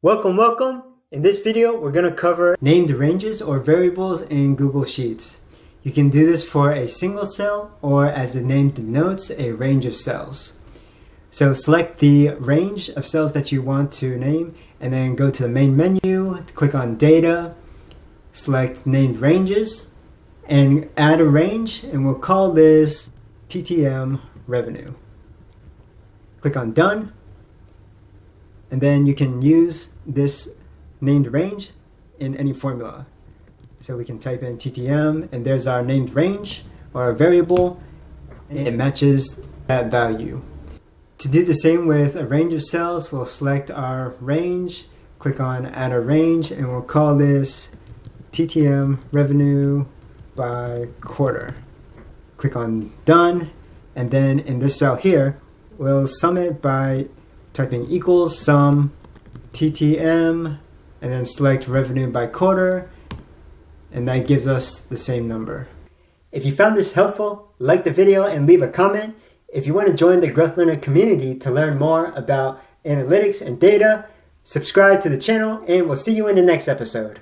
Welcome. In this video, we're going to cover named ranges or variables in Google Sheets. You can do this for a single cell or, as the name denotes, a range of cells. So select the range of cells that you want to name and then go to the main menu, click on Data, select Named Ranges, and add a range, and we'll call this TTM Revenue. Click on Done. And then you can use this named range in any formula. So we can type in TTM, and there's our named range, or our variable, and it matches that value. To do the same with a range of cells, we'll select our range, click on Add a Range, and we'll call this TTM Revenue by Quarter. Click on Done, and then in this cell here, we'll sum it by typing equals sum TTM and then select revenue by quarter, and that gives us the same number. If you found this helpful, like the video and leave a comment. If you want to join the Growth Learner community to learn more about analytics and data, subscribe to the channel, and we'll see you in the next episode.